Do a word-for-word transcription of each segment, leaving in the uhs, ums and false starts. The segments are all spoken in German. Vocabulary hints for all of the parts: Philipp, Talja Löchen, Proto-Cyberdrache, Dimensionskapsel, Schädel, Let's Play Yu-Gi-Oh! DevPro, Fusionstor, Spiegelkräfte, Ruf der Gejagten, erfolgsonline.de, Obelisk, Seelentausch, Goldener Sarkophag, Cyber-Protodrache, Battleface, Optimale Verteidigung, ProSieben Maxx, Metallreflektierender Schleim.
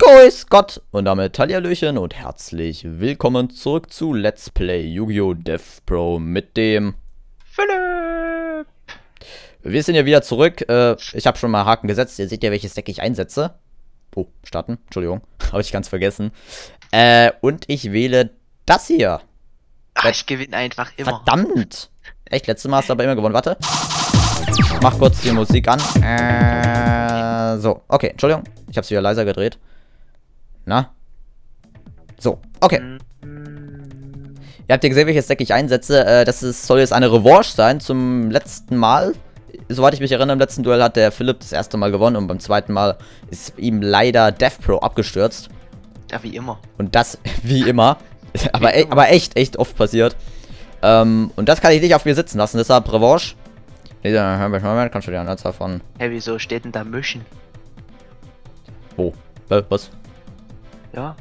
Grüß Gott und damit Talja Löchen und herzlich willkommen zurück zu Let's Play Yu-Gi-Oh! DevPro mit dem Philipp. Wir sind ja wieder zurück. Ich habe schon mal Haken gesetzt. Ihr seht ja, welches Deck ich einsetze. Oh, starten. Entschuldigung. Habe ich ganz vergessen. Und ich wähle das hier. Ach, ich gewinne einfach immer. Verdammt. Echt, letztes Mal hast du aber immer gewonnen. Warte. Ich mach kurz die Musik an. Äh, so, okay. Entschuldigung. Ich habe es wieder leiser gedreht. Na? So, okay. Ihr habt ja gesehen, welches Deck ich einsetze. Das ist, soll jetzt eine Revanche sein zum letzten Mal. Soweit ich mich erinnere, im letzten Duell hat der Philipp das erste Mal gewonnen und beim zweiten Mal ist ihm leider DevPro abgestürzt. Ja, wie immer. Und das, wie immer. aber, wie immer. E aber echt, echt oft passiert. Ähm, und das kann ich nicht auf mir sitzen lassen, deshalb Revanche. Nee, dann kannst du dir eine Anzahl von. Hä, wieso steht denn da Mischen? Wo? Oh. Äh, was? Ja.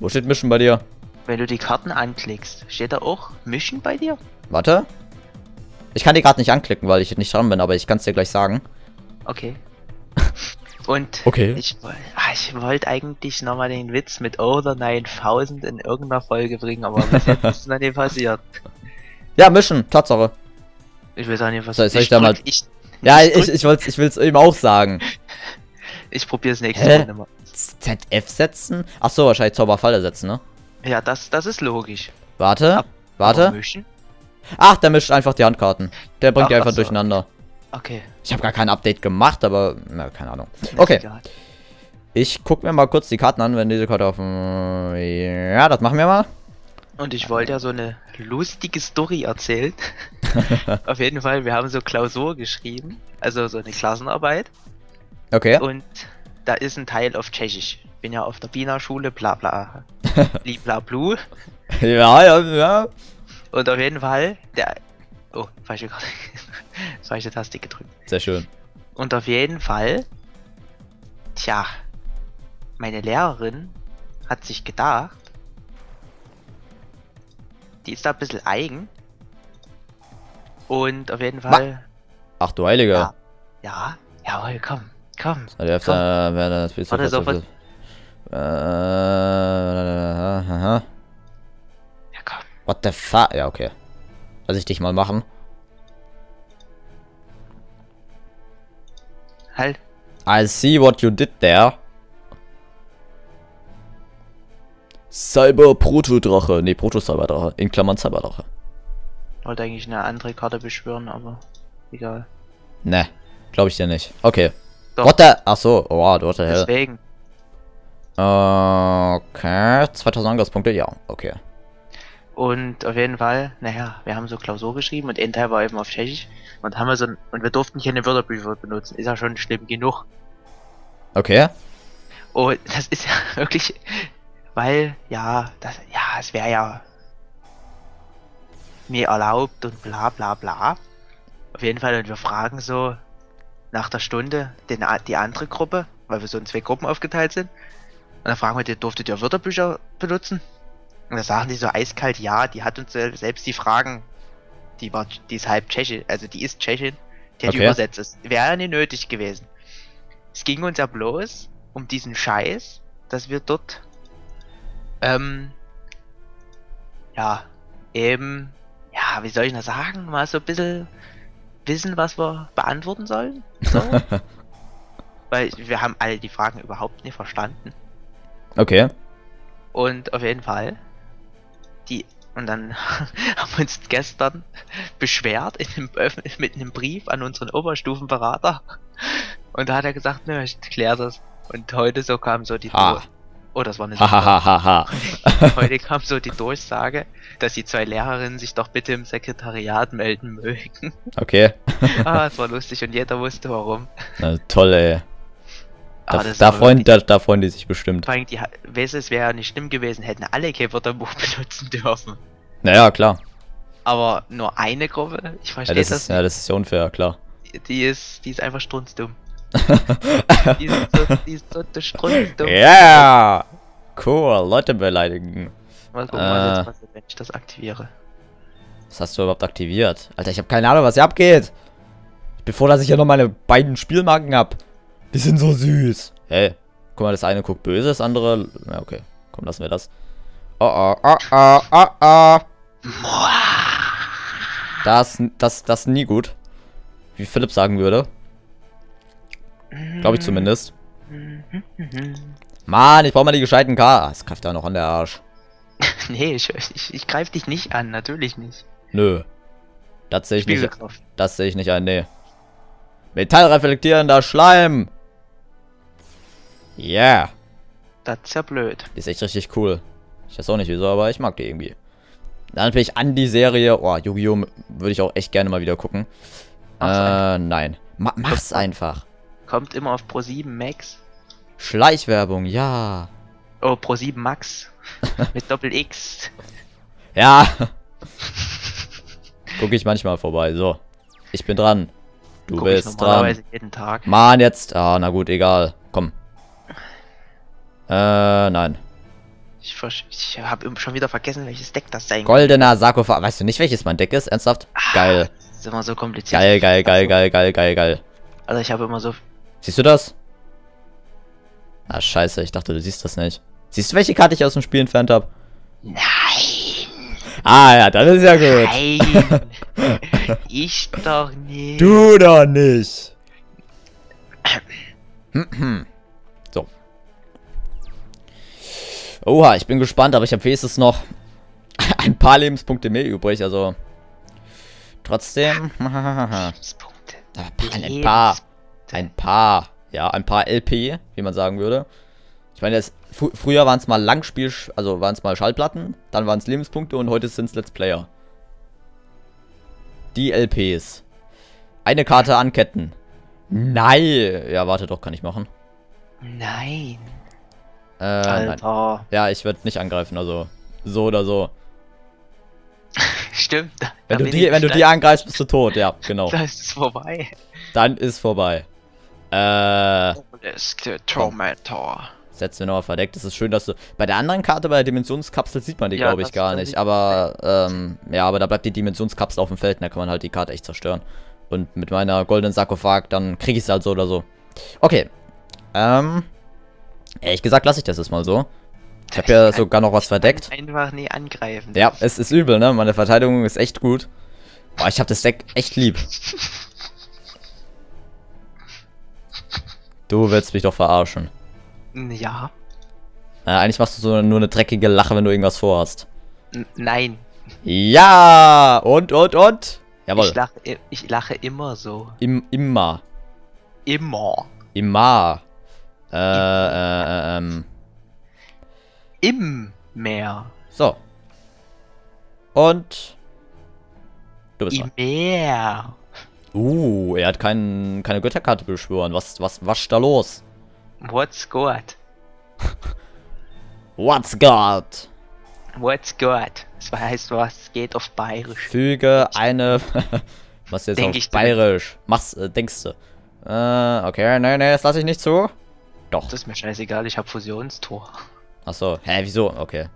Wo steht Mischen bei dir? Wenn du die Karten anklickst, steht da auch Mischen bei dir? Warte. Ich kann die gerade nicht anklicken, weil ich nicht dran bin, aber ich kann es dir gleich sagen. Okay. Und okay. ich, ich wollte eigentlich nochmal den Witz mit Over neuntausend in irgendeiner Folge bringen, aber was ist denn passiert? Ja, Mischen, Tatsache. Ich will sagen, was soll, soll ich, ich da mal. Ich, ja, ich, ich, ich, wollt's, ich will's eben auch sagen. Ich probier's nächstes Mal nochmal. Z F setzen? Achso, wahrscheinlich Zauberfalle setzen, ne? Ja, das, das ist logisch. Warte, Ab warte. Mischen? Ach, der mischt einfach die Handkarten. Der bringt Ach, die einfach also. durcheinander. Okay. Ich habe gar kein Update gemacht, aber. Na, keine Ahnung. Okay. Ich guck mir mal kurz die Karten an, wenn diese Karte auf dem. Ja, das machen wir mal. Und ich wollte ja so eine lustige Story erzählen. Auf jeden Fall, wir haben so Klausur geschrieben, also so eine Klassenarbeit. Okay. Und da ist ein Teil auf Tschechisch. Bin ja auf der Biener Schule, bla bla. Bla blu. Ja, ja, ja. Und auf jeden Fall, der. Oh, falsche Karte. Falsche Taste gedrückt. Sehr schön. Und auf jeden Fall, tja, meine Lehrerin hat sich gedacht, die ist da ein bisschen eigen. Und auf jeden Fall. Ach du Heiliger. Ja, ja, jawohl, komm, komm. Ja, komm. What the fuck? Ja, okay. Lass ich dich mal machen. Halt. I see what you did there. Cyber-Protodrache, ne, Proto-Cyberdrache, in Klammern Cyberdrache. Wollte eigentlich eine andere Karte beschwören, aber egal. Ne, glaube ich dir nicht. Okay. Doch. What the... Achso, wow, what the hell. Deswegen. Okay, zweitausend Angriffspunkte, ja, okay. Und auf jeden Fall, naja, wir haben so Klausur geschrieben und ein Teil war eben auf Tschechisch. Und haben wir so ein, und wir durften keine Wörterbücher benutzen, ist ja schon schlimm genug. Okay. Und das ist ja wirklich... Weil, ja, das, ja, es wäre ja mir erlaubt und bla bla bla. Auf jeden Fall, und wir fragen so nach der Stunde den, die andere Gruppe, weil wir so in zwei Gruppen aufgeteilt sind. Und dann fragen wir die, durftet ihr Wörterbücher benutzen? Und dann sagen die so eiskalt, ja, die hat uns selbst die Fragen, die war, die ist halb Tschechin, also die ist Tschechin, die hat okay. die übersetzt. Es wäre ja nicht nötig gewesen. Es ging uns ja bloß um diesen Scheiß, dass wir dort... Ähm, ja, eben, ja, wie soll ich das sagen, mal so ein bisschen wissen, was wir beantworten sollen, so. Weil wir haben alle die Fragen überhaupt nicht verstanden. Okay. Und auf jeden Fall, die, und dann haben wir uns gestern beschwert in einem, mit einem Brief an unseren Oberstufenberater und da hat er gesagt, nö, ich klär das. Und heute so kam so die ah. Oh, das war eine Sache. Heute kam so die Durchsage, dass die zwei Lehrerinnen sich doch bitte im Sekretariat melden mögen. Okay. Ah, es war lustig und jeder wusste warum. Na, toll, ey. Da, da, freuen, da, da freuen die sich bestimmt. Vor allem, die, weißt du, es wäre ja nicht schlimm gewesen, hätten alle kein Wörterbuch benutzen dürfen. Naja, klar. Aber nur eine Gruppe, ich verstehe ja, das, das ist, nicht. Ja, das ist ja unfair, klar. Die, die, ist, die ist einfach strunzdumm. die ist so, die ist so eine Strunzdumm. Ja! Yeah! Cool, Leute beleidigen. Mal gucken, äh, was jetzt passiert, wenn ich das aktiviere. Was hast du überhaupt aktiviert? Alter, ich habe keine Ahnung, was hier abgeht. Bevor dass ich ja noch meine beiden Spielmarken hab. Die sind so süß. Hey, Guck mal, das eine guckt böse, das andere... Na, okay. Komm, lassen wir das. Oh, oh, oh, oh, oh, oh. Das, das, das nie gut. Wie Philipp sagen würde. Glaube ich zumindest. Mann, ich brauche mal die gescheiten K. Das greift da noch an der Arsch. Nee, ich, ich, ich greife dich nicht an, natürlich nicht. Nö. Das sehe ich nicht. Das sehe ich nicht an, nee. Metallreflektierender Schleim. Yeah. Das ist ja blöd. Die ist echt richtig cool. Ich weiß auch nicht wieso, aber ich mag die irgendwie. Dann natürlich an die Serie. Oh, Yu-Gi-Oh! Würde ich auch echt gerne mal wieder gucken. Mach's äh, einfach. Nein. Ma mach's einfach. Kommt immer auf ProSieben Maxx. Schleichwerbung, ja. Oh, ProSieben Maxx. Mit Doppel-X. Ja. Gucke ich manchmal vorbei. So. Ich bin dran. Du Guck bist ich normalerweise dran. Jeden Tag. Mann, jetzt. Ah, na gut, egal. Komm. Äh, nein. Ich, ich habe schon wieder vergessen, welches Deck das sein kann. Goldener Sarkophag. Weißt du nicht, welches mein Deck ist? Ernsthaft? Ah, geil. Das ist immer so kompliziert. Geil, geil, geil, also, geil, geil, geil, geil. Also ich habe immer so... Siehst du das? Ah, scheiße. Ich dachte, du siehst das nicht. Siehst du, welche Karte ich aus dem Spiel entfernt habe? Nein. Ah ja, das ist ja gut. Nein. Ich doch nicht. Du doch nicht. So. Oha, ich bin gespannt, aber ich habe wenigstens noch ein paar Lebenspunkte mehr übrig, also trotzdem. Lebenspunkte. Ein paar. Ein paar. Ja, ein paar L P, wie man sagen würde. Ich meine, das, fr früher waren es mal Langspiel, also waren es mal Schallplatten, dann waren es Lebenspunkte und heute sind es Let's Player. Die L Ps. Eine Karte anketten. Nein. Ja, warte doch, kann ich machen. Nein. Äh, Alter. Nein. Ja, ich werde nicht angreifen, also so oder so. Stimmt. Wenn, du die, wenn du die angreifst, bist du tot, ja, genau. Dann ist es vorbei. Dann ist vorbei. Äh. Obelisk, der Tormentor. Setzen wir noch auf verdeckt. Das ist schön, dass du... Bei der anderen Karte, bei der Dimensionskapsel, sieht man die, ja, glaube ich, gar nicht. Aber, ähm, ja, aber da bleibt die Dimensionskapsel auf dem Feld. Und da kann man halt die Karte echt zerstören. Und mit meiner goldenen Sarkophag, dann kriege ich es halt so oder so. Okay. Ähm... Ehrlich gesagt lasse ich das jetzt mal so. Ich habe ja sogar noch was verdeckt. Einfach nie angreifen. Ja, es ist übel, ne? Meine Verteidigung ist echt gut. Boah, ich habe das Deck echt lieb. Du willst mich doch verarschen. Ja. Äh, eigentlich machst du so nur eine dreckige Lache, wenn du irgendwas vorhast. N nein. Ja! Und, und, und? Jawohl. Ich lache, ich lache immer so. Im, immer. Immer. Immer. Äh, äh, ähm. Im Meer. So. Und. Du bist dran. Im Meer. Uh, er hat kein, keine Götterkarte beschwören. Was, was, was ist da los? What's God? What's God? What's God? Das heißt, was geht auf Bayerisch? Füge eine. Was jetzt Denk auf Bayerisch? Mach's, äh, denkst du? Äh, okay, nein, nein, das lasse ich nicht zu. Doch. Das ist mir scheißegal, ich habe Fusionstor. Achso, hä, wieso? Okay.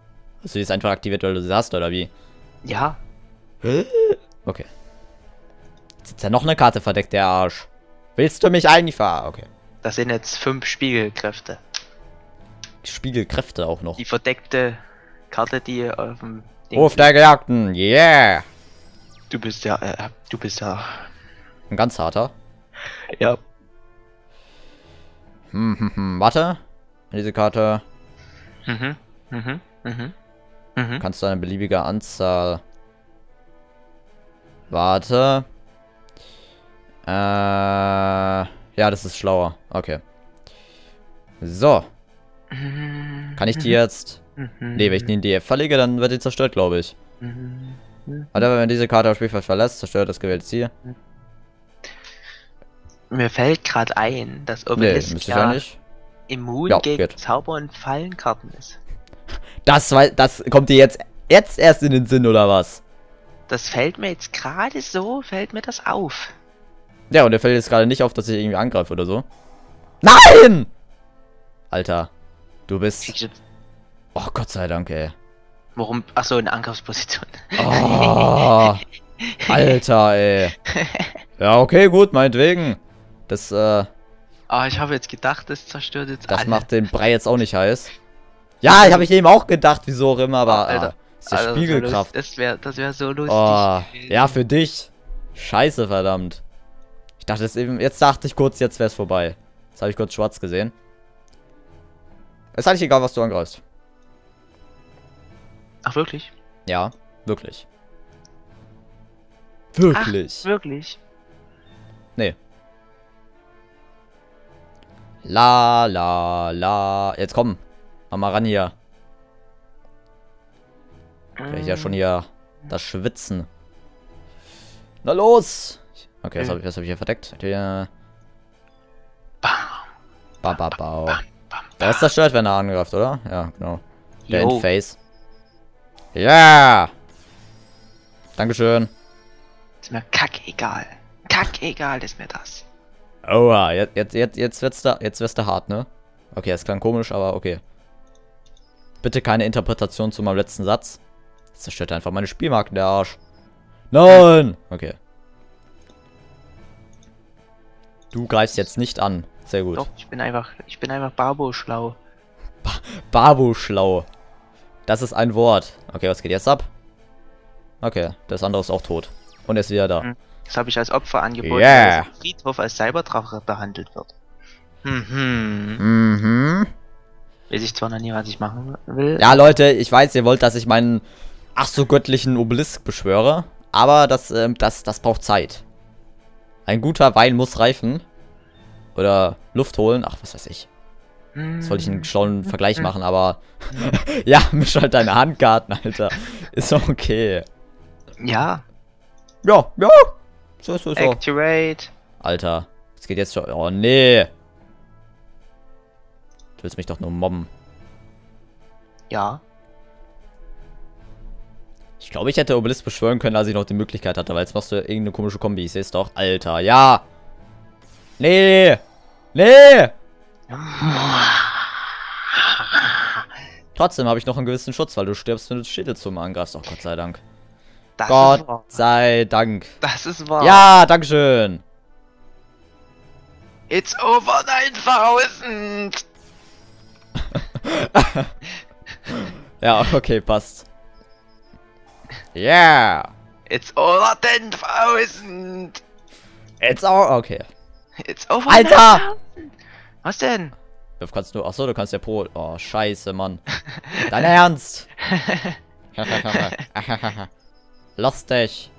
Hast du das einfach aktiviert, weil du das hast, oder wie? Ja. Okay. Jetzt ist ja noch eine Karte verdeckt, der Arsch. Willst du mich eigentlich verarschen? Okay. Das sind jetzt fünf Spiegelkräfte. Spiegelkräfte auch noch. Die verdeckte Karte, die auf dem... Ruf der Gejagten, yeah! Du bist ja, äh, du bist ja... Ein ganz harter? Ja. Hm, hm, hm, warte. Diese Karte. Mhm, mhm, mhm, mhm. Kannst du eine beliebige Anzahl... Warte. Äh... Ja, das ist schlauer. Okay. So. Kann ich die jetzt... Ne, wenn ich die in die D F verlege, dann wird die zerstört, glaube ich. Warte, wenn diese Karte auf Spielfeld verlässt, zerstört das gewählte Ziel. Mir fällt gerade ein, dass Obelisk nee, ja nicht. immun ja, gegen geht. Zauber- und Fallenkarten ist. Das, das kommt dir jetzt, jetzt erst in den Sinn, oder was? Das fällt mir jetzt gerade so, fällt mir das auf. Ja, und der fällt jetzt gerade nicht auf, dass ich irgendwie angreife oder so. Nein! Alter, du bist... Oh, Gott sei Dank, ey. Warum? Achso, in der Angriffsposition. Oh, Alter, ey. Ja, okay, gut, meinetwegen. Das, äh... Aber ich habe jetzt gedacht, das zerstört jetzt alles. Das macht den Brei jetzt auch nicht heiß. Ja, ich habe ich eben auch gedacht, wieso auch immer, aber Alter, ah, ist ja Alter, Spiegelkraft. Das wäre das wär so lustig. Oh, ja, für dich. Scheiße, verdammt. Ich dachte es eben, jetzt dachte ich kurz, jetzt wäre es vorbei. Jetzt habe ich kurz schwarz gesehen. Ist eigentlich egal, was du angreifst. Ach, wirklich? Ja, wirklich. Wirklich. Ach, wirklich? Nee. La, la, la. Jetzt komm. Mach mal ran hier. Kann ich ja schon hier das Schwitzen. Na los! Okay, das habe ich, hab ich hier verdeckt. Hier. Ba, ba, ba. Der ist zerstört, wenn er angreift, oder? Ja, genau. Der Endface. Ja! Yeah. Dankeschön. Ist mir kackegal. Kackegal ist mir das. Oha, jetzt, jetzt, jetzt, jetzt wird's da, jetzt wirst du hart, ne? Okay, das klang komisch, aber okay. Bitte keine Interpretation zu meinem letzten Satz. Das zerstört einfach meine Spielmarken, der Arsch. Nein! Okay. Du greifst jetzt nicht an. Sehr gut. Doch, ich bin einfach, ich bin einfach Barbo-schlau. Ba Barbo-schlau. Das ist ein Wort. Okay, was geht jetzt ab? Okay, das andere ist auch tot. Und er ist wieder da. Das habe ich als Opfer angeboten, yeah, weil das Friedhof als Cyberdrache behandelt wird. Mhm. Mhm. Weiß ich zwar noch nie, was ich machen will. Ja, Leute, ich weiß, ihr wollt, dass ich meinen ach so göttlichen Obelisk beschwöre. Aber das, ähm, das, das braucht Zeit. Ein guter Wein muss reifen. Oder Luft holen. Ach, was weiß ich. Jetzt wollte ich einen schlauen Vergleich machen, aber... ja, misch halt deine Handkarten, Alter. Ist okay. Ja. Ja, ja. So, so, so. Activate. Alter, es geht jetzt schon... Oh, nee. Du willst mich doch nur mobben. Ja. Ich glaube, ich hätte Obelisk beschwören können, als ich noch die Möglichkeit hatte, weil jetzt machst du irgendeine komische Kombi. Ich sehe es doch. Alter, ja. Nee. Nee. Trotzdem habe ich noch einen gewissen Schutz, weil du stirbst, wenn du Schädel zum angreifst. Oh, Gott sei Dank. Das Gott sei Dank. Das ist wahr. Ja, dankeschön. It's over neuntausend. Ja, okay, passt. Yeah. It's over ten thousand. It's over. Okay. It's over. Alter. ten thousand. Was denn? Du kannst nur. Achso, du kannst ja Pro. Oh, scheiße, Mann. Dein Ernst? Lustig.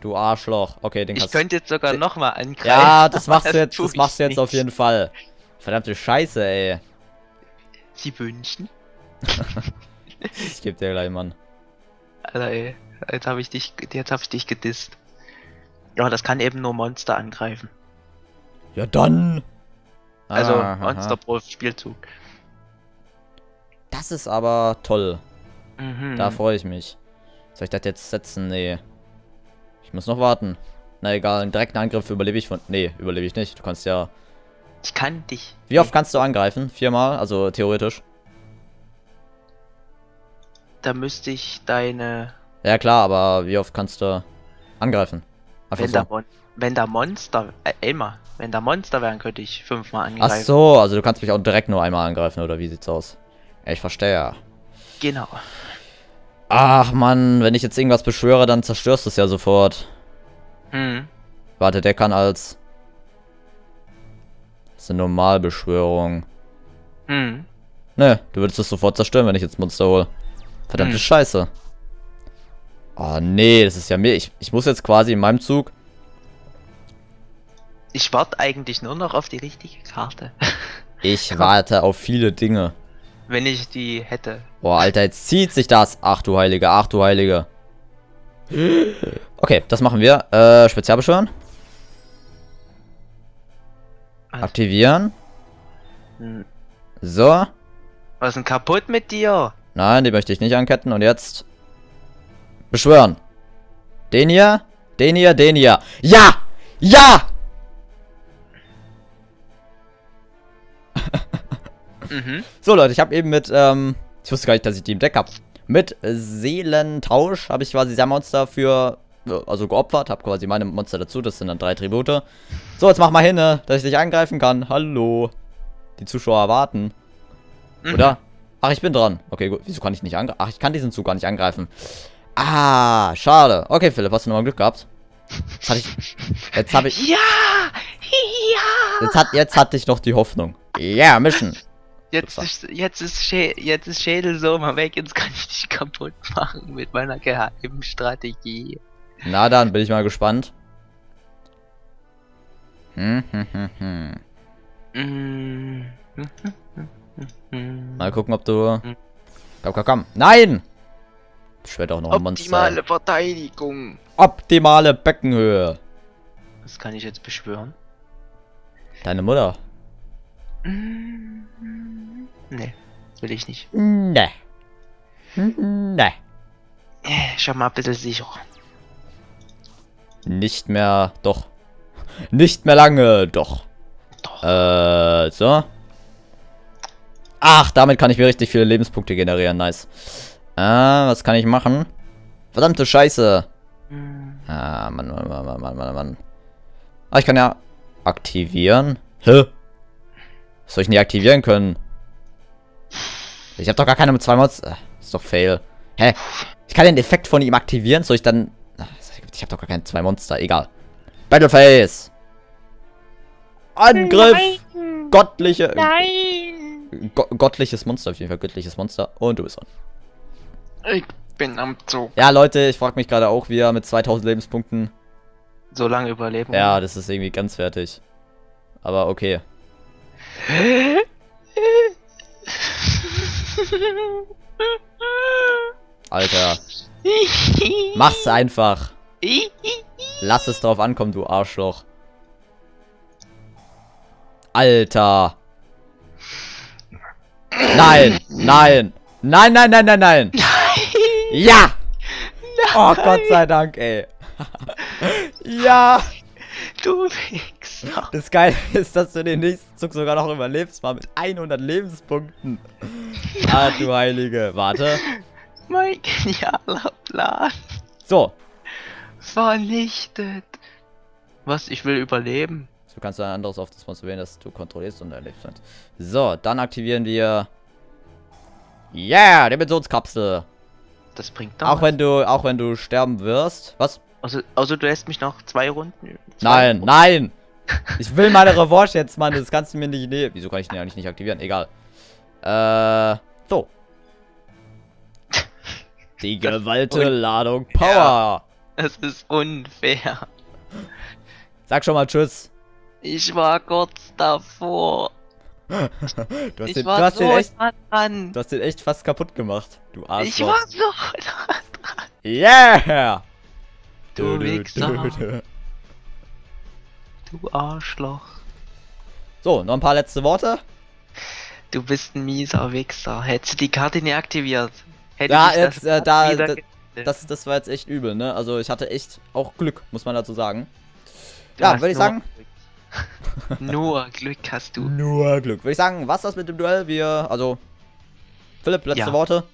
Du Arschloch. Okay, den kannst du. Ich könnte jetzt sogar nochmal angreifen. Ja, das machst du jetzt. Das machst du jetzt auf jeden Fall. Verdammte Scheiße, ey. Sie wünschen. Ich geb dir gleich, Mann. Alter, ey. Jetzt hab ich dich. Jetzt hab ich dich gedisst. Ja, das kann eben nur Monster angreifen. Ja, dann. Also, ah, Monster-Prof-Spielzug. Das ist aber toll. Mhm. Da freue ich mich. Soll ich das jetzt setzen? Nee. Ich muss noch warten. Na egal, einen direkten Angriff überlebe ich von... Nee, überlebe ich nicht. Du kannst ja... Ich kann dich. Wie oft kannst du angreifen? Viermal? Also theoretisch. Da müsste ich deine... Ja klar, aber wie oft kannst du angreifen? Einfach so. Mon wenn da Monster... Äh, immer. Wenn da Monster wären, könnte ich fünfmal angreifen. Ach so, also du kannst mich auch direkt nur einmal angreifen, oder wie sieht's aus? Ja, ich verstehe ja. Genau. Ach Mann, wenn ich jetzt irgendwas beschwöre, dann zerstörst du es ja sofort. Mhm. Warte, der kann als... Das ist eine Normalbeschwörung. Mhm. Ne, du würdest es sofort zerstören, wenn ich jetzt Monster hole. Verdammte mhm. Scheiße. Oh nee, das ist ja mir... Ich, ich muss jetzt quasi in meinem Zug... Ich warte eigentlich nur noch auf die richtige Karte. Ich warte auf viele Dinge. Wenn ich die hätte. Boah, Alter, jetzt zieht sich das. Ach du Heilige, ach du Heilige. Okay, das machen wir. Äh, Spezialbeschwören. Was? Aktivieren. Hm. So. Was ist denn kaputt mit dir? Nein, die möchte ich nicht anketten. Und jetzt... Beschwören. Den hier, den hier, den hier. Ja! Ja! Mhm. So Leute, ich habe eben mit, ähm, ich wusste gar nicht, dass ich die im Deck habe. Mit Seelentausch habe ich quasi sein Monster für also geopfert, habe quasi meine Monster dazu, das sind dann drei Tribute. So, jetzt mach mal hin, ne, dass ich dich angreifen kann. Hallo. Die Zuschauer warten. Mhm. Oder? Ach, ich bin dran. Okay, gut. Wieso kann ich nicht angreifen? Ach, ich kann diesen Zug gar nicht angreifen. Ah, schade. Okay, Philipp, hast du nochmal Glück gehabt? Jetzt hatte ich... Jetzt habe ich... Ja! Ja! Jetzt, hat, jetzt hatte ich noch die Hoffnung. Ja, yeah, Mission. Jetzt ist, jetzt, ist Schä jetzt ist Schädel so mal weg, jetzt kann ich dich kaputt machen mit meiner geheimen Strategie. Na dann, bin ich mal gespannt. Hm, hm, hm, hm. Mal gucken, ob du... Komm, komm, komm. Nein! Ich werde auch noch ein Monster. Optimale Verteidigung. Optimale Beckenhöhe. Was kann ich jetzt beschwören? Deine Mutter. Nee, will ich nicht. Nee. Nee. Schau mal ein bisschen sicherer. Nicht mehr, doch. Nicht mehr lange, doch. Doch. Äh, so. Ach, damit kann ich mir richtig viele Lebenspunkte generieren, nice. Äh, was kann ich machen? Verdammte Scheiße. Ah, Mann, Mann, Mann, Mann, Mann, Mann, Mann. Ah, ich kann ja aktivieren. Hä? Was soll ich nicht aktivieren können? Ich habe doch gar keine mit zwei Mods. Ach, ist doch fail. Hä? Ich kann den Effekt von ihm aktivieren, soll ich dann... Ach, ich habe doch gar keine zwei Monster, egal. Battleface! Angriff! Nein. Gottliche... Nein! Go Gottliches Monster, auf jeden Fall göttliches Monster. Und du bist on. Ich bin am Zug. Ja, Leute, ich frage mich gerade auch, wie er mit zweitausend Lebenspunkten... So lange überleben. Ja, das ist irgendwie ganz fertig. Aber okay. Alter. Mach's einfach. Lass es drauf ankommen, du Arschloch. Alter. Nein, nein. Nein, nein, nein, nein, nein. Ja. Oh, Gott sei Dank, ey. Ja. Du Wichser. Das Geile ist, dass du den nächsten Zug sogar noch überlebst, mal mit hundert Lebenspunkten. Nein. Ah, du Heilige. Warte. Mein genialer Plan. So. Vernichtet. Was? Ich will überleben. So kannst du ein anderes auf das Monster wählen, das du kontrollierst und erlebst. So, dann aktivieren wir... Yeah, Dimensionskapsel. Das bringt doch. Auch wenn du, auch wenn du sterben wirst. Was? Also, also du lässt mich noch zwei Runden. Zwei nein, Runden. Nein! Ich will meine Revanche jetzt, Mann. Das kannst du mir nicht nehmen. Wieso kann ich den eigentlich nicht aktivieren? Egal. Äh. So. Die geballte Ladung Power. Das ist unfair. Sag schon mal Tschüss. Ich war kurz davor. Du hast, den, du, hast so den echt, dran. du hast den echt fast kaputt gemacht. Du Arschloch. Ich war so nah dran. Yeah! Du Wichser. Du Arschloch. So, noch ein paar letzte Worte. Du bist ein mieser Wichser. Hättest du die Karte nie aktiviert. Hätte ja, ich jetzt, das, äh, da, da, das, das war jetzt echt übel, ne? Also ich hatte echt auch Glück, muss man dazu sagen. Du ja, würde ich sagen... Glück. Nur Glück hast du. Nur Glück. Würde ich sagen, was das mit dem Duell? Wir, also... Philipp, letzte ja. Worte.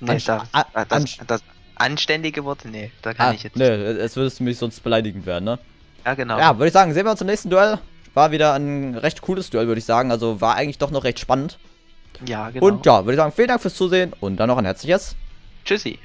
Nee, das, das, das Anständige Worte? Nee, da kann ah, ich jetzt nee, nicht. Jetzt würdest du mich sonst beleidigend werden, ne? Ja, genau. Ja, würde ich sagen, sehen wir uns im nächsten Duell. War wieder ein recht cooles Duell, würde ich sagen. Also war eigentlich doch noch recht spannend. Ja, genau. Und ja, würde ich sagen, vielen Dank fürs Zusehen und dann noch ein herzliches Tschüssi.